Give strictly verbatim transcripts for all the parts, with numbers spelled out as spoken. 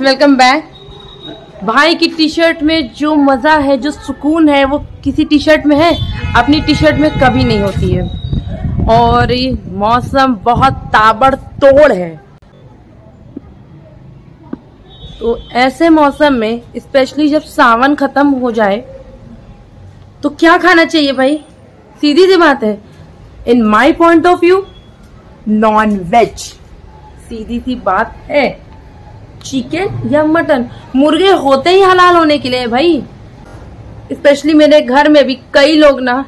Welcome back. भाई की T shirt में जो मज़ा है, जो सुकून है, वो किसी टी शर्ट में है, अपनी टी शर्ट में कभी नहीं होती है। और ये मौसम बहुत ताबड़तोड़ है, तो ऐसे मौसम में स्पेशली जब सावन खत्म हो जाए तो क्या खाना चाहिए भाई? सीधी सी बात है, in my point of view non veg. सीधी सी बात है, चिकन या मटन। मुर्गे होते ही हलाल होने के लिए भाई। स्पेशली मेरे घर में भी कई लोग ना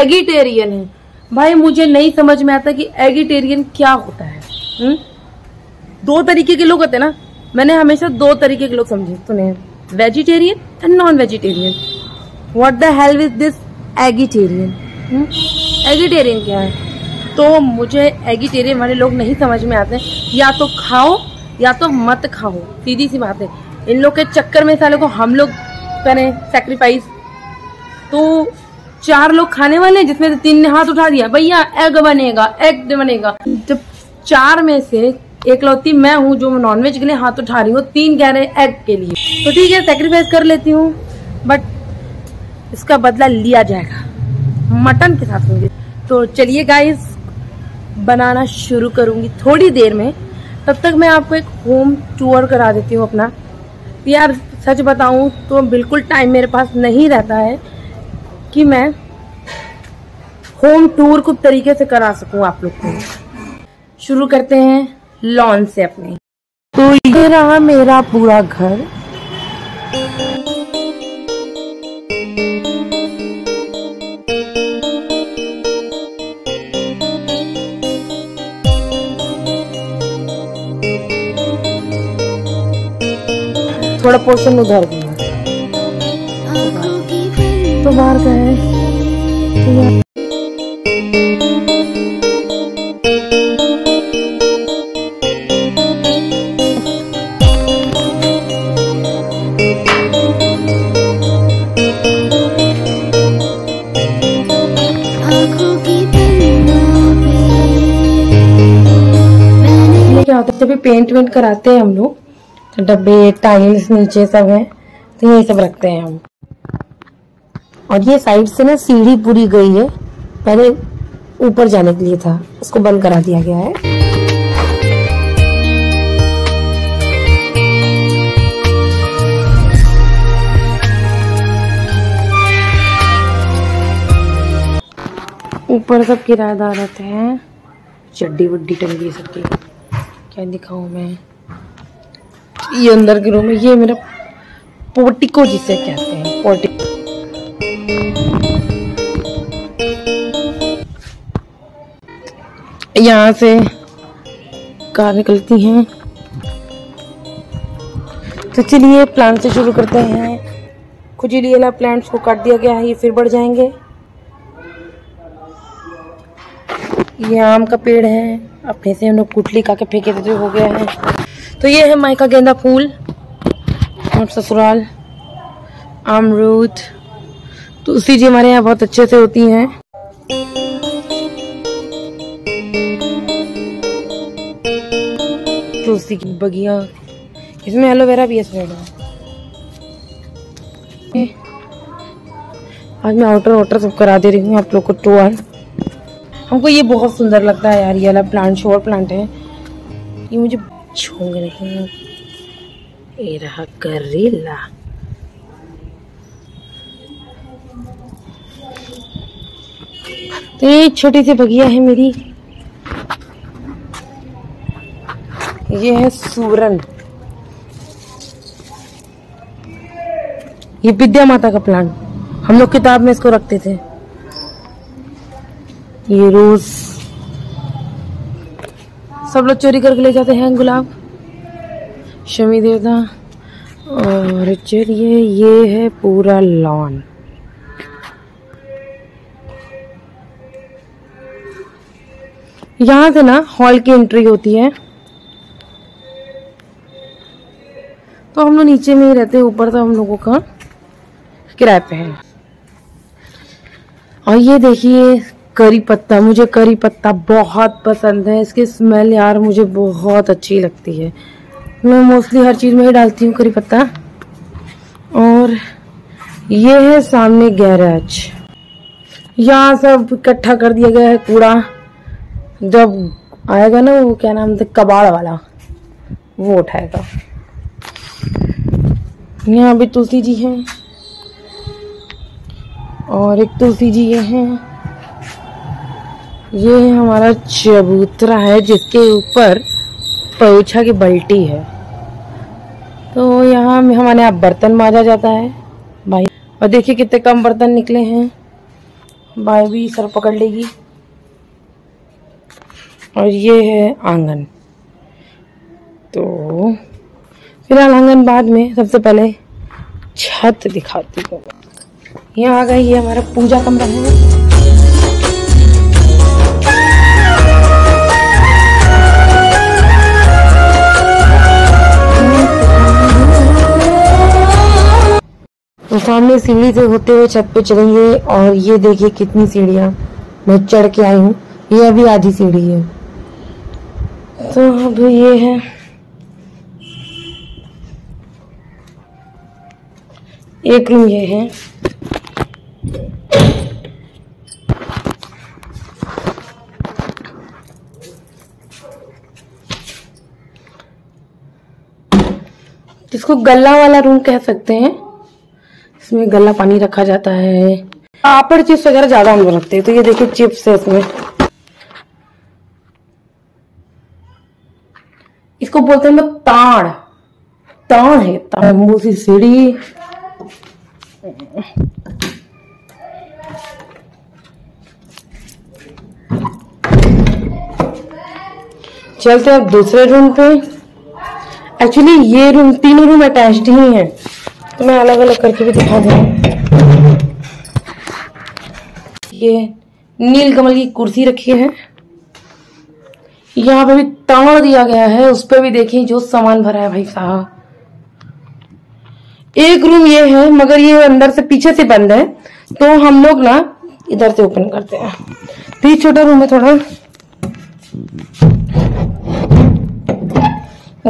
एगिटेरियन हैं। भाई मुझे नहीं समझ में आता कि एगिटेरियन क्या होता है। हुँ? दो तरीके के लोग होते हैं ना, मैंने हमेशा दो तरीके के लोग समझे सुने, vegetarian and non vegetarian. What the hell is this eggetarian? Eggetarian क्या है? तो मुझे एगिटेरियन वाले लोग नहीं समझ में आते। या तो खाओ या तो मत खाओ, सीधी सी बात है। इन लोग के चक्कर में सालों को हम लोग करें सेक्रीफाइस। तो चार लोग खाने वाले हैं जिसमें से तीन ने हाथ उठा दिया, भैया एग बनेगा, एग बनेगा। जब चार में से एकलौती मैं हूँ जो नॉनवेज के लिए हाथ उठा रही हूँ, तीन कह रहे हैं एग के लिए, तो ठीक है सेक्रीफाइस कर लेती हूँ, बट इसका बदला लिया जाएगा मटन के साथ होंगे। तो चलिए गाइस, बनाना शुरू करूँगी थोड़ी देर में। तब तक मैं आपको एक होम टूर करा देती हूँ अपना। यार सच बताऊँ तो बिल्कुल टाइम मेरे पास नहीं रहता है कि मैं होम टूर को तरीके से करा सकूँ आप लोग को। शुरू करते हैं लॉन से अपने। तो ये रहा मेरा पूरा घर। थोड़ा पोर्शन उधर भी है तो बाहर का है। क्या होता है जब पेंट वेंट कराते हैं हम लोग, डब्बे टाइल्स नीचे सब है तो यही सब रखते हैं हम। और ये साइड से ना सीढ़ी पूरी गई है, पहले ऊपर जाने के लिए था, उसको बंद करा दिया गया है। ऊपर सब किराएदार रहते हैं, चड्डी वड्डी टंगी सबकी। क्या दिखाऊं मैं, ये अंदर के रूम है, ये मेरा पोर्टिको जिसे कहते हैं, पोर्टिको। यहाँ से कार निकलती हैं। तो चलिए प्लांट से शुरू करते हैं। खुजलीला प्लांट्स को काट दिया गया है, ये फिर बढ़ जाएंगे। ये आम का पेड़ है, अपने से हम लोग गुठली खा के फेंके थे तो हो गया है। तो ये है मायका गेंदा फूल और ससुराल अमरूद। तुलसी जी हमारे यहाँ बहुत अच्छे से होती हैं। तुलसी की बगिया, इसमें एलोवेरा भी है। आज मैं आउटर वाउटर सब करा दे रही हूँ आप लोग को टूर। हमको ये बहुत सुंदर लगता है यार, ये वाला प्लांट शोर प्लांट है। ये मुझे छोंगे नहीं। ये रहा करेला। तो ये छोटी सी बगिया है मेरी। ये है सूरन, ये विद्या माता का प्लांट, हम लोग किताब में इसको रखते थे। ये रोज सब लोग चोरी करके ले जाते हैं। गुलाब, शमी देवता। और चलिए ये है पूरा लॉन। यहाँ से ना हॉल की एंट्री होती है, तो हम लोग नीचे में ही रहते हैं, ऊपर तो हम लोगों का किराए पे है। और ये देखिए करी पत्ता, मुझे करी पत्ता बहुत पसंद है। इसकी स्मेल यार मुझे बहुत अच्छी लगती है। मैं मोस्टली हर चीज़ में ही डालती हूँ करी पत्ता। और ये है सामने गैराज, यहाँ सब इकट्ठा कर दिया गया है कूड़ा। जब आएगा ना वो क्या नाम था कबाड़ वाला, वो उठाएगा। यहाँ भी तुलसी जी हैं और एक तुलसी जी ये हैं। ये है हमारा चबूतरा है जिसके ऊपर पोछा की बल्टी है। तो यहाँ हमारे यहाँ बर्तन माजा जाता है भाई। और देखिए कितने कम बर्तन निकले हैं। भाई भी सर पकड़ लेगी। और ये है आंगन। तो फिलहाल आंगन बाद में, सबसे पहले छत दिखाती हूँ। यहाँ आ गई, ये हमारा पूजा कमरा है। तो सामने सीढ़ी से होते हुए छत पे चलेंगे। और ये देखिए कितनी सीढ़ियाँ मैं चढ़ के आई हूँ। ये अभी आधी सीढ़ी है। तो अब ये है, एक रूम ये है। इसको गल्ला वाला रूम कह सकते हैं। इसमें गल्ला पानी रखा जाता है। पापड़ चिप्स वगैरह ज्यादा हम रखते हैं। तो ये देखिए चिप्स है इसमें। इसको बोलते हैं ना ताड़, ताड़ है ताड़। सी सीढ़ी, चलते हैं अब दूसरे रूम पे। एक्चुअली ये रूम, तीनों रूम अटैच्ड ही हैं। तो मैं अलग अलग करके भी दिखा दूँ। ये नील कमल की कुर्सी रखी है। यहाँ पे भी ताड़ दिया गया है, उस पर भी देखिए जो सामान भरा है भाई साहब। एक रूम ये है, मगर ये अंदर से पीछे से बंद है, तो हम लोग ना इधर से ओपन करते हैं। तो ये छोटा रूम है थोड़ा,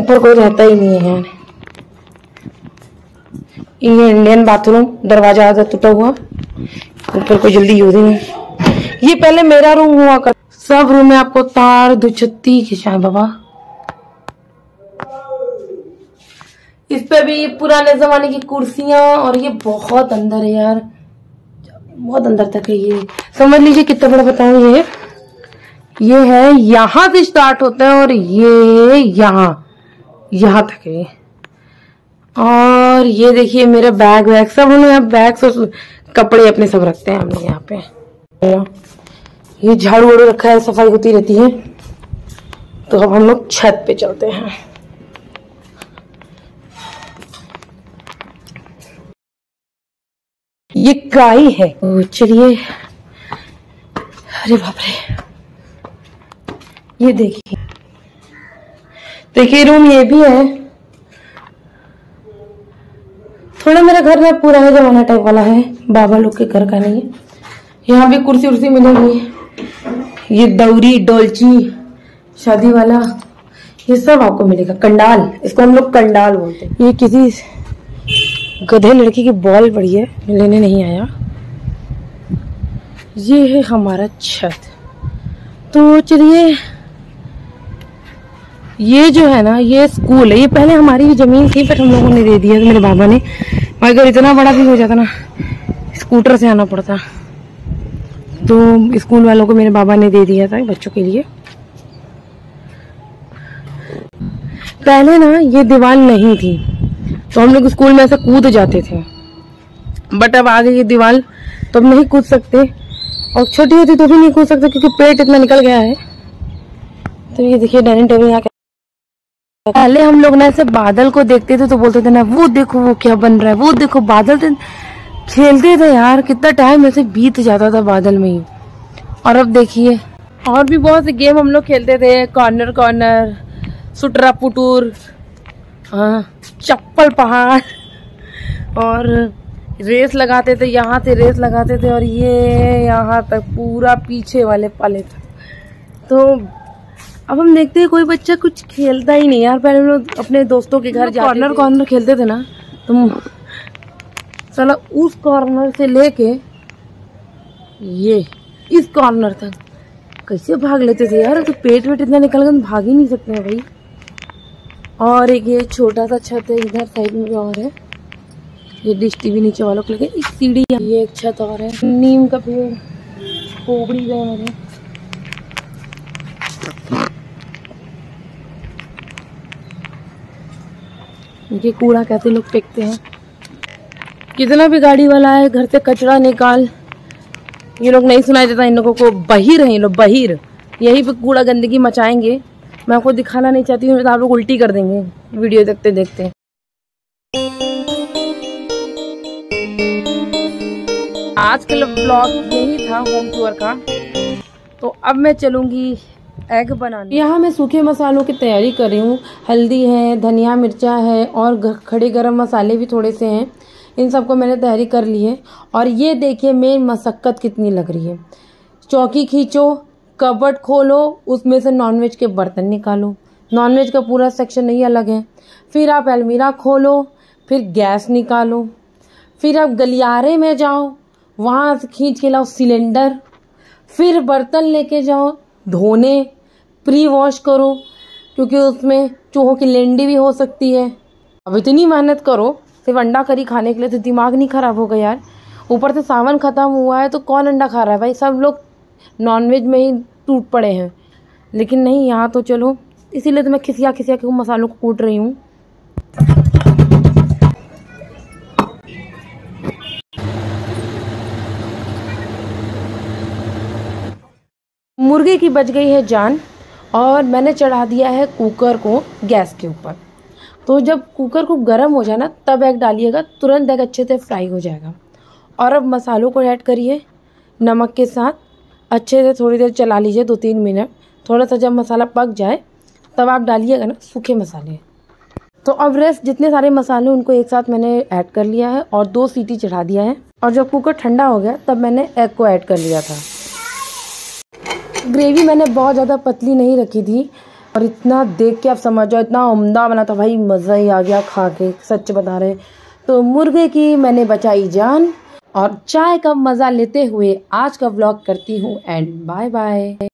ऊपर कोई रहता ही नहीं है। ये इंडियन बाथरूम, दरवाजा आधा टूटा हुआ, ऊपर कोई जल्दी यूज ही नहीं। ये पहले मेरा रूम हुआ कर। सब रूम में आपको तार दुछत्ती खिंचाए बाबा। इस पे भी पुराने जमाने की कुर्सियां। और ये बहुत अंदर है यार, बहुत अंदर तक है। ये समझ लीजिए कितना बड़ा बताऊं। ये ये है, यहाँ से स्टार्ट होता है और ये यहाँ यहाँ तक है। और ये देखिए मेरा बैग वैग सब, हम लोग यहाँ बैग और कपड़े अपने सब रखते हैं हम लोग यहाँ पे। ये झाड़ू वाड़ू रखा है, सफाई होती रहती है। तो अब हम लोग छत पे चलते हैं। ये गाय है। तो चलिए, अरे बाप रे, ये देखिए देखिए रूम ये भी है। थोड़ा मेरा घर में पूरा है जमाना टाइप वाला है, बाबा लोग के घर का नहीं है। यहाँ भी कुर्सी उर्सी मिलेगी। ये दौरी डोलची शादी वाला ये सब आपको मिलेगा। कंडाल, इसको हम लोग कंडाल बोलते हैं। ये किसी गधे लड़की की बॉल पड़ी है, लेने नहीं आया। ये है हमारा छत। तो चलिए, ये जो है ना ये स्कूल है। ये पहले हमारी जमीन थी पर हम लोगों ने दे दिया, तो मेरे बाबा ने। मगर इतना बड़ा भी हो जाता ना, स्कूटर से आना पड़ता, तो स्कूल वालों को मेरे बाबा ने दे दिया था बच्चों के लिए। पहले ना ये दीवार नहीं थी, तो हम लोग स्कूल में ऐसे कूद जाते थे। बट अब आ गई ये दीवार, तो अब नहीं कूद सकते। और छोटी होती तो भी नहीं कूद सकते क्योंकि पेट इतना निकल गया है। तो ये देखिए डाइनिंग टेबल यहाँ। पहले हम लोग ना ऐसे बादल को देखते थे तो बोलते थे ना, वो देखो वो क्या बन रहा है, वो देखो बादल। थे खेलते थे यार, कितना टाइम ऐसे बीत जाता था बादल में ही। और अब देखिए, और भी बहुत से गेम हम लोग खेलते थे। कॉर्नर कॉर्नर, सुटरा पुटूर, हाँ चप्पल पहाड़। और रेस लगाते थे, यहाँ से रेस लगाते थे और ये यहाँ तक पूरा पीछे वाले पाले तक। तो अब हम देखते हैं कोई बच्चा कुछ खेलता ही नहीं यार। पहले हम लोग अपने दोस्तों के घर जाते कॉर्नर कॉर्नर खेलते थे ना, तो चलो उस कॉर्नर से लेके ये इस कॉर्नर तक कैसे भाग लेते थे यार। तो पेट वेट इतना निकल गया, भाग ही नहीं सकते हैं भाई। और एक ये छोटा सा छत है, इधर साइड में और है ये डिश टीवी नीचे वालों के लिए, एक सीढ़ी, ये एक छत और है, नीम का पेड़, कोबड़ी गए मेरे। देखिए कूड़ा कैसे लोग फेंकते हैं, कितना भी गाड़ी वाला है घर से कचरा निकाल, ये लोग नहीं सुनाई देता इन लोगों को। बहिर है ये लोग, बहिर, यही पे कूड़ा गंदगी मचाएंगे। मैं आपको दिखाना नहीं चाहती हूँ, तो आप लोग उल्टी कर देंगे वीडियो देखते देखते। आज का ब्लॉग यही था होम टूर का। तो अब मैं चलूँगी एग बनाने। यहाँ मैं सूखे मसालों की तैयारी कर रही हूँ, हल्दी है, धनिया मिर्चा है और खड़े गरम मसाले भी थोड़े से हैं, इन सबको मैंने तैयारी कर ली है। और ये देखिए मेरी मशक्क़त कितनी लग रही है, चौकी खींचो, कबर्ड खोलो, उसमें से नॉनवेज के बर्तन निकालो, नॉनवेज का पूरा सेक्शन नहीं अलग है, फिर आप अलमीरा खोलो, फिर गैस निकालो, फिर आप गलियारे में जाओ, वहाँ से खींच के लाओ सिलेंडर, फिर बर्तन लेके जाओ धोने, प्री वॉश करो क्योंकि उसमें चूहों की लेंडी भी हो सकती है। अब इतनी मेहनत करो सिर्फ अंडा करी खाने के लिए, तो दिमाग नहीं ख़राब होगा यार। ऊपर से सावन ख़त्म हुआ है तो कौन अंडा खा रहा है भाई, सब लोग नॉनवेज में ही टूट पड़े हैं। लेकिन नहीं यहाँ तो चलो, इसीलिए तो मैं खिसिया खिसिया के मसालों को कूट रही हूँ। मुर्गे की बच गई है जान और मैंने चढ़ा दिया है कुकर को गैस के ऊपर। तो जब कुकर को गर्म हो जाए ना तब एग डालिएगा, तुरंत एग अच्छे से फ्राई हो जाएगा। और अब मसालों को ऐड करिए नमक के साथ, अच्छे से थोड़ी देर चला लीजिए, दो तीन मिनट। थोड़ा सा जब मसाला पक जाए तब आप डालिएगा ना सूखे मसाले। तो अब रेस्ट जितने सारे मसाले उनको एक साथ मैंने ऐड कर लिया है और दो सीटी चढ़ा दिया है। और जब कुकर ठंडा हो गया तब मैंने एग को ऐड कर लिया था। ग्रेवी मैंने बहुत ज़्यादा पतली नहीं रखी थी और इतना देख के आप समझ जाओ इतना उम्दा बना था भाई, मज़ा ही आ गया खा के, सच बता रहे। तो मुर्गे की मैंने बचाई जान और चाय का मज़ा लेते हुए आज का व्लॉग करती हूँ एंड बाय बाय।